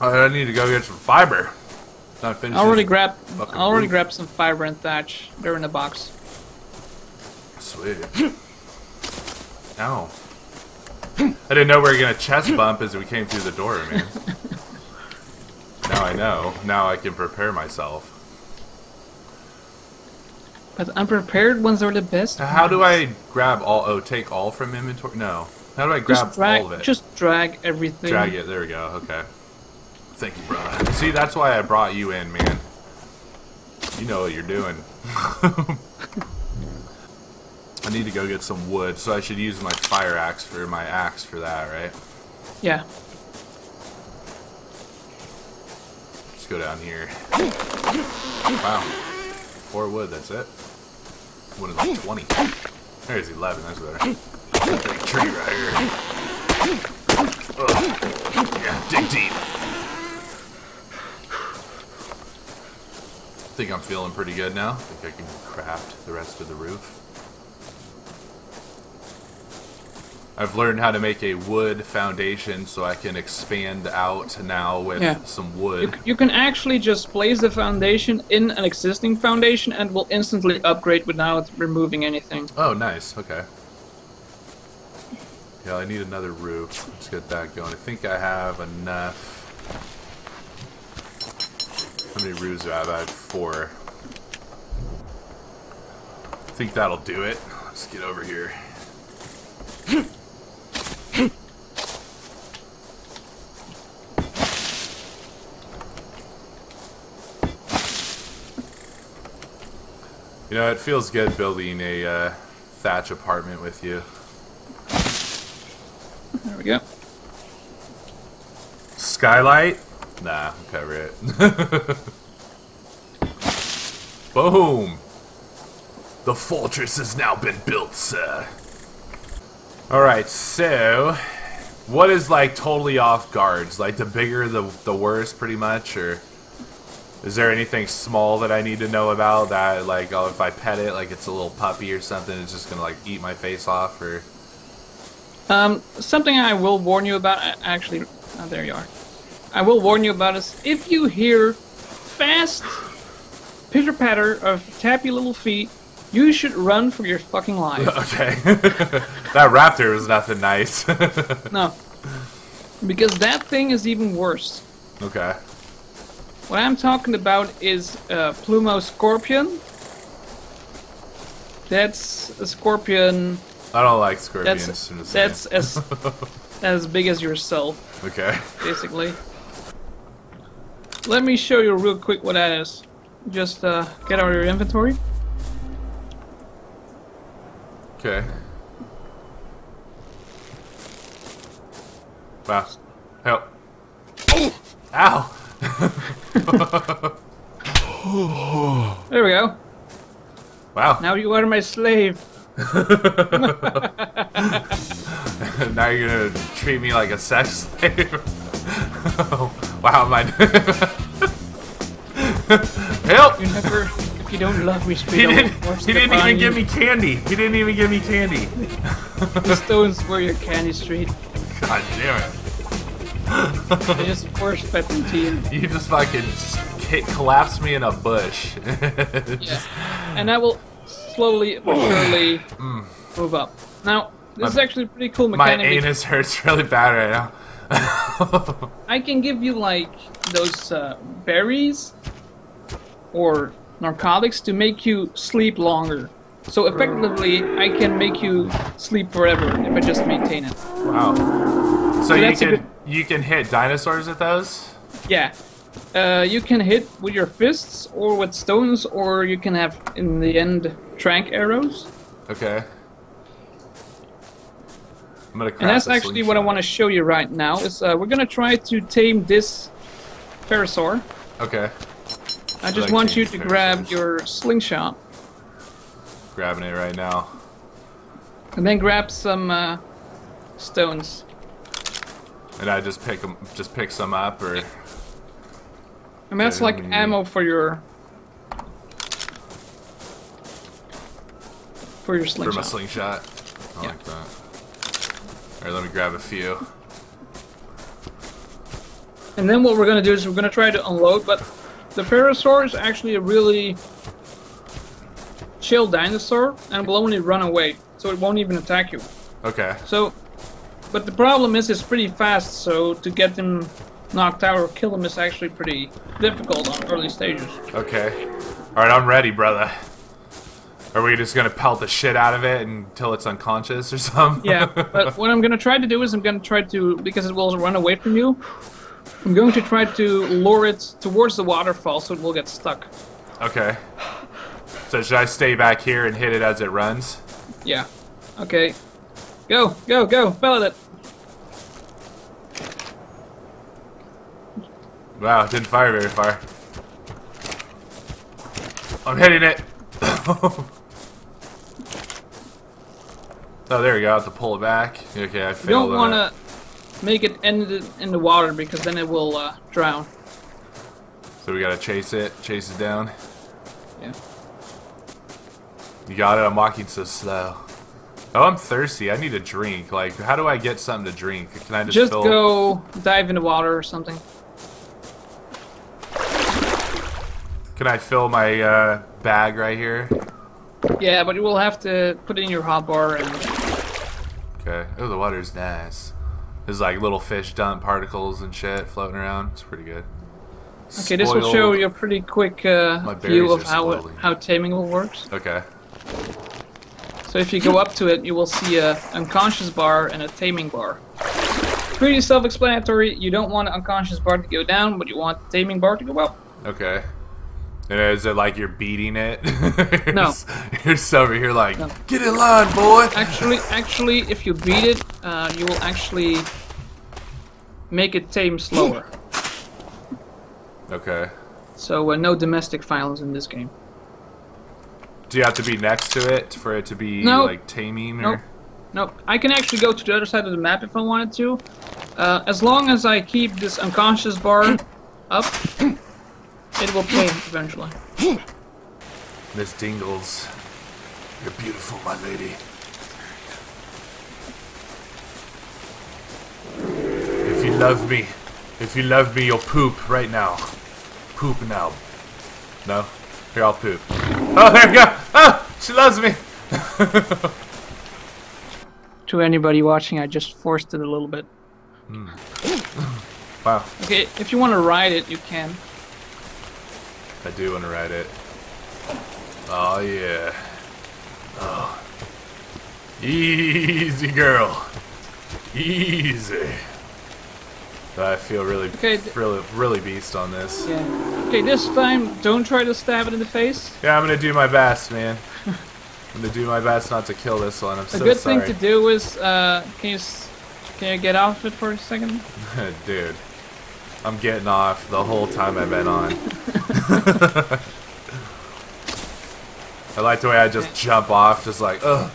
I need to go get some fiber. I already grabbed some fiber and thatch. They're in the box. Sweet. Ow. I didn't know we were gonna chest bump as we came through the door, man. Now I know. Now I can prepare myself. But unprepared ones are the best. How do I grab all? Oh, take all from inventory? No. How do I grab all of it? Just drag everything. Drag it. There we go. Okay. Thank you, brother. See, that's why I brought you in, man. You know what you're doing. I need to go get some wood, so I should use my fire axe for my axe for that, right? Yeah. Let's go down here. Wow. 4 wood, that's it. What is like 20? There's 11, that's better. That big tree right here. Ugh. Yeah, dig deep. I think I'm feeling pretty good now. I think I can craft the rest of the roof. I've learned how to make a wood foundation, so I can expand out now with some wood. You can actually just place the foundation in an existing foundation and will instantly upgrade without removing anything. Oh, nice. Okay. Yeah, I need another roof. Let's get that going. I think I have enough. How many roofs do I have? I have 4. I think that'll do it. Let's get over here. You know, it feels good building a thatch apartment with you. There we go. Skylight? Nah, I'm cover it. Boom! The fortress has now been built, sir. Alright, so what is like totally off guards? Like the bigger the worse, pretty much, or is there anything small that I need to know about that, like, oh, if I pet it, like it's a little puppy or something, it's just gonna like eat my face off, or something I will warn you about, actually. Oh, there you are. I will warn you about this. If you hear fast pitter-patter of tappy little feet, you should run for your fucking life. Okay. That raptor was nothing nice. No. Because that thing is even worse. Okay. What I'm talking about is Pulmonoscorpius. That's a scorpion. I don't like scorpions. That's as big as yourself. Okay. Basically. Let me show you real quick what that is. Just get out of your inventory. Okay. Wow. Help. Oh! Ow! There we go. Wow. Now you are my slave. Now you're gonna treat me like a sex slave. Oh, wow, my help! You never, if you don't love me, he didn't even give me candy. He didn't even give me candy. The stones were your candy, Street. God damn it! I just force-fed them to you. You just fucking collapsed me in a bush. And I will slowly but surely move up. Now, this is actually a pretty cool mechanic. My anus hurts really bad right now. I can give you, like, those berries or narcotics to make you sleep longer. So effectively, I can make you sleep forever if I just maintain it. Wow. So you can hit dinosaurs with those? Yeah. You can hit with your fists or with stones, or you can have, in the end, tranq arrows. Okay. And that's actually what I want to show you right now. Is we're gonna try to tame this Parasaur. Okay. I just want you to grab your slingshot. Grabbing it right now. And then grab some stones. And I just pick them, just pick some up, or. And that's like ammo for your slingshot. For my slingshot. I like that. Alright, let me grab a few. And then what we're going to do is we're going to try to unload, but the Parasaur is actually a really chill dinosaur and will only run away, so it won't even attack you. Okay. So, but the problem is it's pretty fast, so to get him knocked out or kill him is actually pretty difficult on early stages. Okay. Alright, I'm ready, brother. Are we just going to pelt the shit out of it until it's unconscious or something? Yeah, but what I'm going to try to do is I'm going to try to, because it will run away from you, I'm going to try to lure it towards the waterfall so it will get stuck. Okay. So should I stay back here and hit it as it runs? Yeah. Okay. Go, go, go. Pellet it. Wow, it didn't fire very far. I'm hitting it. Oh, there we go. I have to pull it back. Okay, I failed. You don't want to make it end in the water because then it will drown. So we got to chase it down. Yeah. You got it? I'm walking so slow. Oh, I'm thirsty. I need a drink. Like, how do I get something to drink? Can I just fill... go dive in the water or something? Can I fill my bag right here? Yeah, but you will have to put it in your hotbar and... Okay. Oh, the water's nice. There's like little fish dump particles and shit floating around. It's pretty good. Okay, spoiled. This will show you a pretty quick view of how taming will works. Okay. So if you go up to it, you will see a unconscious bar and a taming bar. Pretty self-explanatory. You don't want an unconscious bar to go down, but you want the taming bar to go up. Okay. And is it like you're beating it? No. You're just over here like, no. Get in line, boy! Actually, if you beat it, you will actually make it tame slower. Okay. So no domestic violence in this game. Do you have to be next to it for it to be like taming? Or? Nope. I can actually go to the other side of the map if I wanted to. As long as I keep this unconscious bar up... It will play eventually. Miss Dingles, you're beautiful, my lady. If you love me, you'll poop right now. Poop now. No? Here, I'll poop. Oh, there we go! Oh, she loves me! To anybody watching, I just forced it a little bit. Mm. Wow. Okay, if you want to ride it, you can. I do want to ride it. Oh yeah. Oh. Easy girl. Easy. I feel really, really beast on this. Yeah. Okay, this time don't try to stab it in the face. Yeah, I'm gonna do my best, man. I'm gonna do my best not to kill this one. I'm so sorry. A good thing to do is, can you get off it for a second? Dude. I'm getting off the whole time I've been on. I like the way I just jump off, just like, ugh.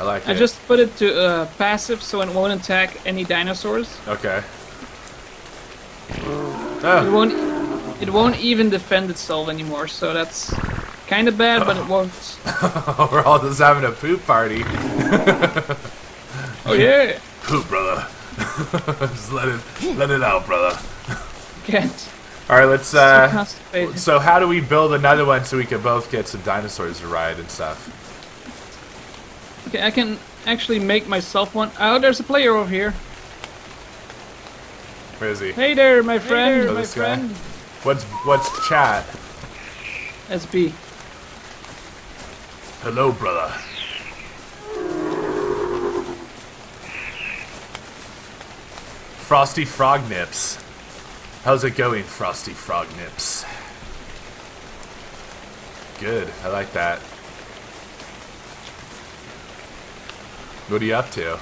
I like it. I just put it to passive so it won't attack any dinosaurs. Okay. Oh. It won't even defend itself anymore, so that's kind of bad, but it won't. We're all just having a poop party. Oh yeah. Poop, brother. Just let it out, brother. Get. All right, let's. So how do we build another one so we can both get some dinosaurs to ride and stuff? Okay, I can actually make myself one. Oh, there's a player over here. Where is he? Hey there, my friend. Hey there, my friend. What's chat? SB. Hello, brother. Frosty Frog Nips. How's it going, Frosty Frog Nips? Good, I like that. What are you up to?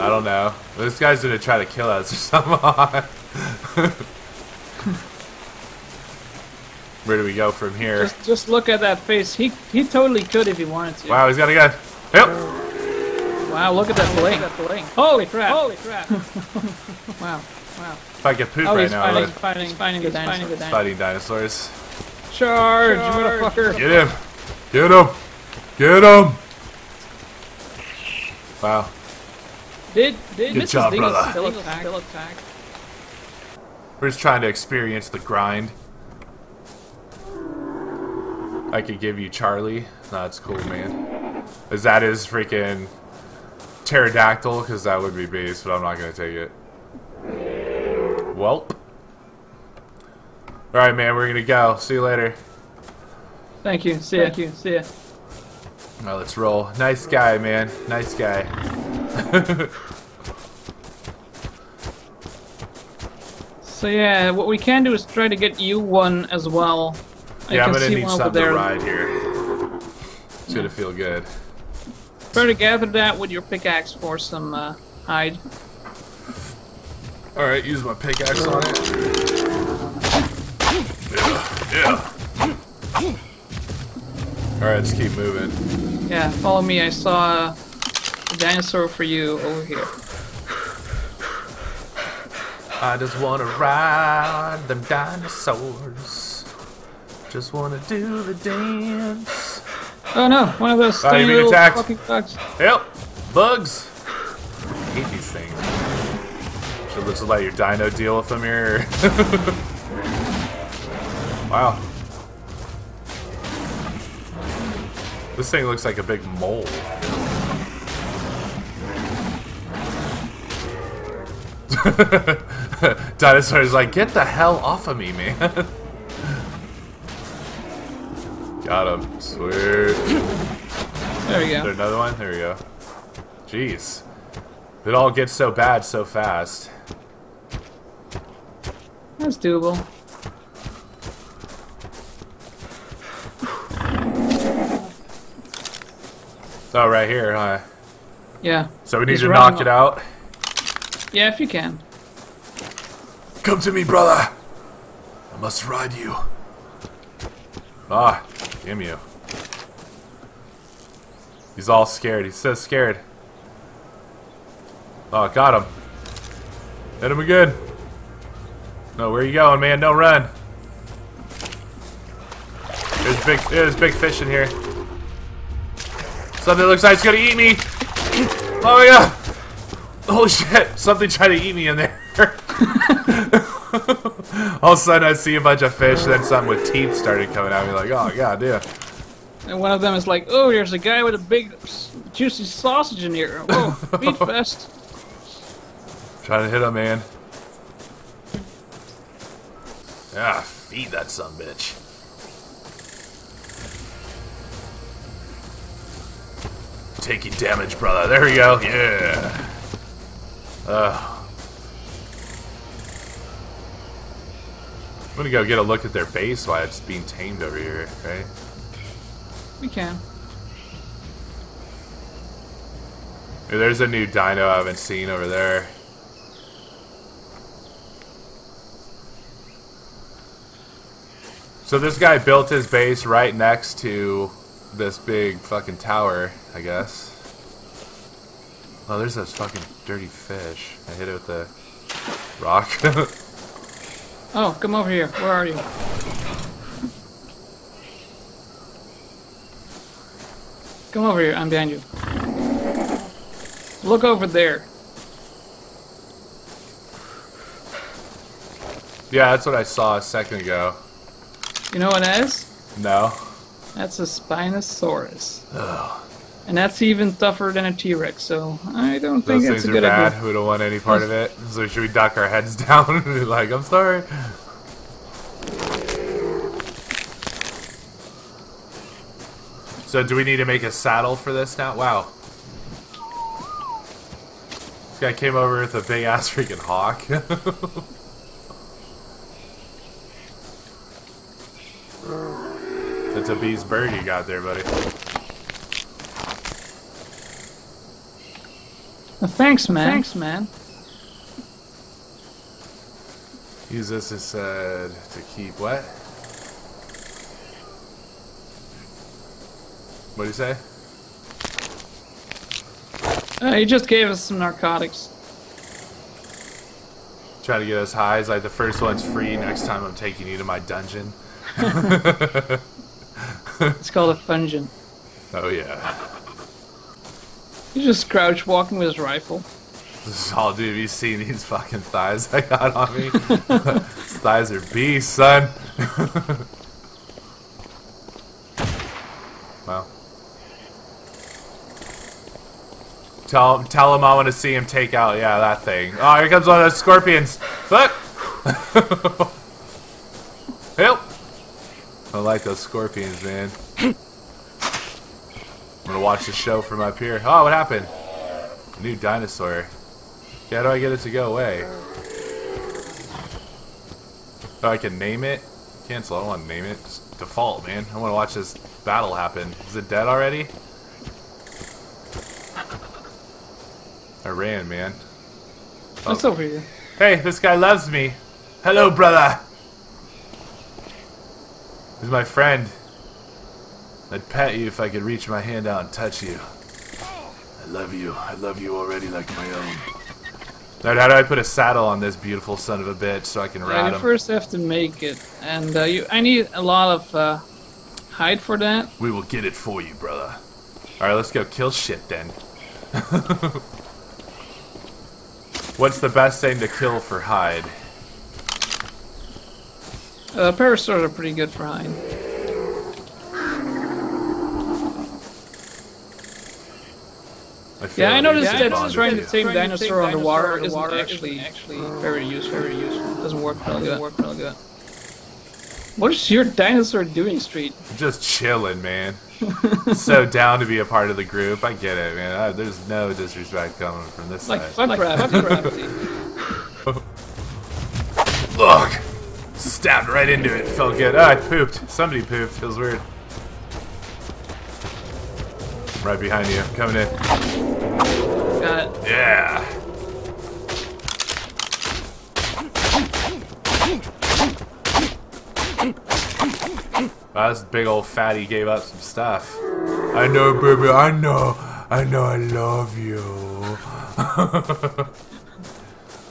I don't know. This guy's gonna try to kill us or something. Where do we go from here? Just look at that face. He totally could if he wanted to. Wow, he's got a gun. Yep. Wow, look at that blink. Holy crap. Holy crap. Wow. Wow. If I could poop right now, I would. Fighting dinosaurs. Charge, motherfucker. Get him. Get him. Get him. Wow. Did Good job, brother. Still attack. We're just trying to experience the grind. I could give you Charlie. Nah, it's cool, man. Is that his freaking pterodactyl? Because that would be base, but I'm not going to take it. Welp. Alright, man, we're going to go. See you later. Thank you. See ya. Thank you. See ya. Alright, let's roll. Nice guy, man. Nice guy. So, yeah, what we can do is try to get you one as well. Yeah, I'm gonna need something to ride here. It's gonna feel good. Try to gather that with your pickaxe for some hide. Alright, use my pickaxe on it. Yeah. Alright, let's keep moving. Yeah, follow me. I saw a dinosaur for you over here. I just wanna ride them dinosaurs. Just wanna do the dance. Oh no, one of those tiny little fucking bugs. Yep, bugs. I hate these things. Should just let your dino deal with them here. Wow. This thing looks like a big mole. Dinosaur's like, get the hell off of me, man. Got him. Sweet. There we go. Is there another one? There we go. Jeez. It all gets so bad so fast. That's doable. Oh, right here, huh? Yeah. So we need to knock it out? Yeah, if you can. Come to me, brother. I must ride you. Ah. Damn you. He's all scared. He's so scared. Oh, got him. Hit him again. No, where you going, man? Don't run. There's big fish in here. Something looks like it's gonna eat me. Oh my god. Holy shit. Something tried to eat me in there. All of a sudden, I see a bunch of fish, then something with teeth started coming at me, like, oh, god, yeah. And one of them is like, oh, there's a guy with a big, juicy sausage in here. Whoa, meat fest. Trying to hit him, man. Ah, feed that son of a bitch. Taking damage, brother. There we go. Yeah. I'm gonna go get a look at their base while it's being tamed over here, right? We can. There's a new dino I haven't seen over there. So this guy built his base right next to this big fucking tower, I guess. Oh, there's those fucking dirty fish. I hit it with the rock. Oh, come over here. Where are you? Come over here. I'm behind you. Look over there. Yeah, that's what I saw a second ago. You know what that is? No. That's a Spinosaurus. Ugh. And that's even tougher than a T-Rex, so I don't think it's a good idea. Those things are bad. We don't want any part of it. So should we duck our heads down and be like, I'm sorry? So do we need to make a saddle for this now? Wow. This guy came over with a big-ass freaking hawk. That's a beast bird you got there, buddy. Thanks, man. Thanks, man. Use this as to keep what? What do you say? He just gave us some narcotics. Try to get us highs. Like the first one's free. Next time I'm taking you to my dungeon. It's called a fungeon. Oh yeah. He's just crouch walking with his rifle. Oh, dude, have you seen these fucking thighs I got on me? His thighs are beasts, son. Wow. Tell him I want to see him take out, yeah, that thing. Oh, here comes one of those scorpions. Fuck! Help! I like those scorpions, man. I'm gonna watch the show from up here. Oh, what happened? A new dinosaur. Yeah, how do I get it to go away? Oh, I can name it? Cancel, I don't want to name it. Just default, man. I want to watch this battle happen. Is it dead already? I ran, man. Oh. That's over here. Hey, this guy loves me. Hello, brother. He's my friend. I'd pat you if I could reach my hand out and touch you. I love you. I love you already like my own. Now, how do I put a saddle on this beautiful son of a bitch so I can ride him? You first have to make it, and I need a lot of hide for that. We will get it for you, brother. All right, let's go kill shit then. What's the best thing to kill for hide? Parasaurs are pretty good for hide. Yeah, I noticed that just trying to tame dinosaur underwater isn't actually very useful. Doesn't work really good. What is your dinosaur doing, Street? Just chilling, man. So down to be a part of the group. I get it, man. There's no disrespect coming from this side. Like Look! Stabbed right into it. Felt good. Oh, I pooped. Somebody pooped. Feels weird. Right behind you. Coming in. Got it. Yeah. Wow, this big old fatty gave up some stuff. I know, baby. I know. I know I love you.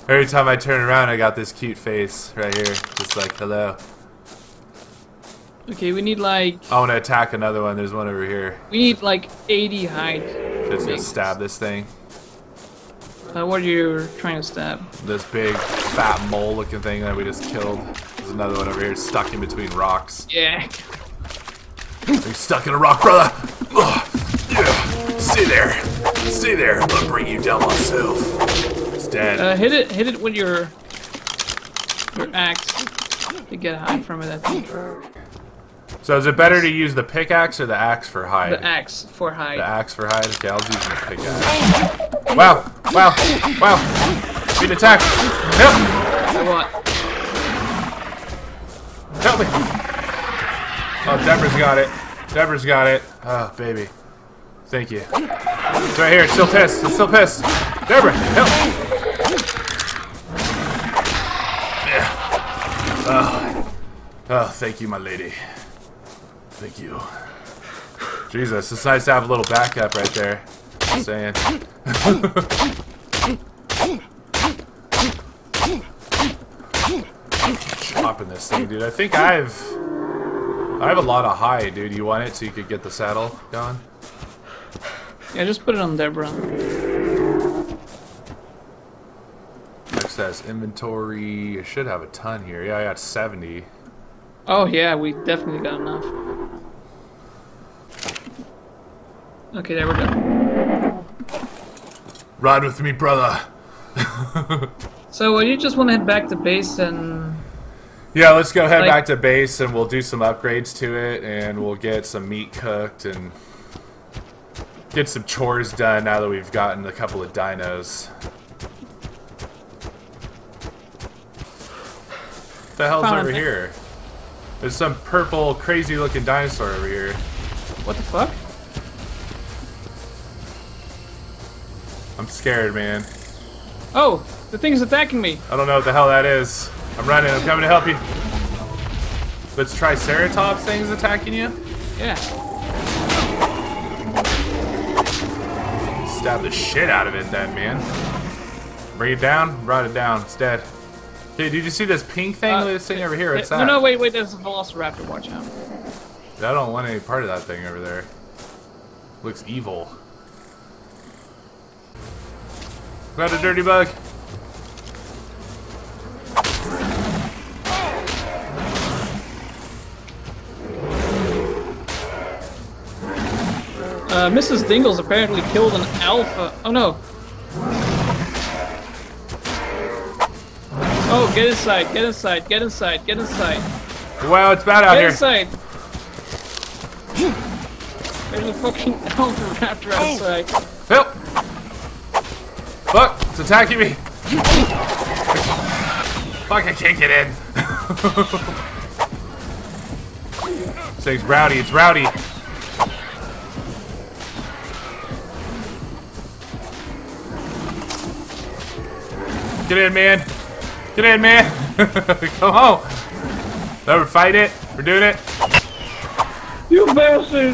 Every time I turn around, I got this cute face right here. Just like, hello. Okay, we need like... I want to attack another one. There's one over here. We need like 80 hide. Just gonna stab this thing. What are you trying to stab? This big, fat mole looking thing that we just killed. There's another one over here stuck in between rocks. Yeah. You're stuck in a rock, brother. Yeah. Stay there. Stay there. I'll bring you down myself. It's dead. Hit it with your axe to get hide from it, I think. So is it better to use the pickaxe or the axe for hide? The axe for hide. The axe for hide? Okay, I was using the pickaxe. Wow! Wow! Wow! Being attacked! Help! I want. Help me! Oh, Deborah's got it. Deborah's got it. Oh, baby. Thank you. It's right here. It's still pissed. It's still pissed. Deborah, help! Yeah. Oh, thank you, my lady. Thank you. Jesus, it's nice to have a little backup right there. Just saying. Chopping this thing, dude. I think I have a lot of hide, dude. You want it so you could get the saddle going? Yeah, just put it on Deborah. Next has inventory. I should have a ton here. Yeah, I got 70. Oh yeah, we definitely got enough. Okay, there we go. Ride with me, brother. So you just want to head back to base and... Yeah, let's go head back to base and we'll do some upgrades to it and we'll get some meat cooked and get some chores done now that we've gotten a couple of dinos. What the hell's over here? There's some purple, crazy-looking dinosaur over here. What the fuck? I'm scared, man. Oh, the thing's attacking me. I don't know what the hell that is. I'm running. I'm coming to help you. This Triceratops thing's attacking you? Yeah. Stab the shit out of it then, man. Bring it down. Brought it down. It's dead. Dude, did you see this pink thing? This thing over here, what's that? No, wait, there's a velociraptor, watch out. I don't want any part of that thing over there. Looks evil. Got a dirty bug. Mrs. Dingle's apparently killed an alpha. Oh no. Oh, get inside, get inside, get inside, get inside. Wow, it's bad out here. Get inside. There's a fucking alpha raptor outside. Help! Fuck, it's attacking me. Fuck, I can't get in. This thing's rowdy, it's rowdy. Get in, man. Get in, man. Come on. Never fight it. We're doing it. You bastard.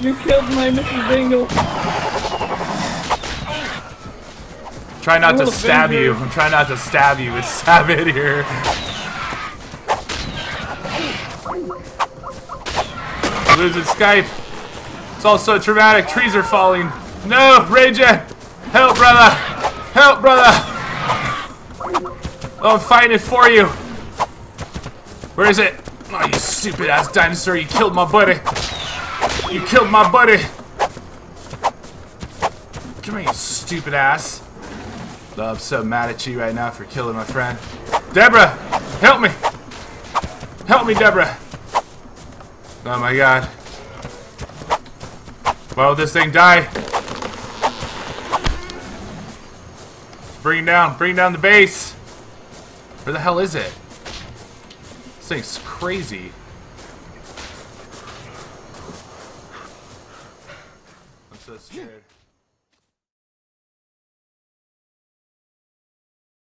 You killed my Mrs. Dingle. Try not to stab you. I'm trying not to stab you. It's savage here. I'm losing Skype. It's all so traumatic. Trees are falling. No, Rayjet. Help, brother. Help, brother. Oh, I'm fighting it for you! Where is it? Oh, you stupid ass dinosaur, you killed my buddy! You killed my buddy! Come here, you stupid ass! Oh, I'm so mad at you right now for killing my friend. Deborah! Help me! Help me, Deborah! Oh my god. Why would this thing die? Bring down the base! Where the hell is it? This thing's crazy. I'm so scared.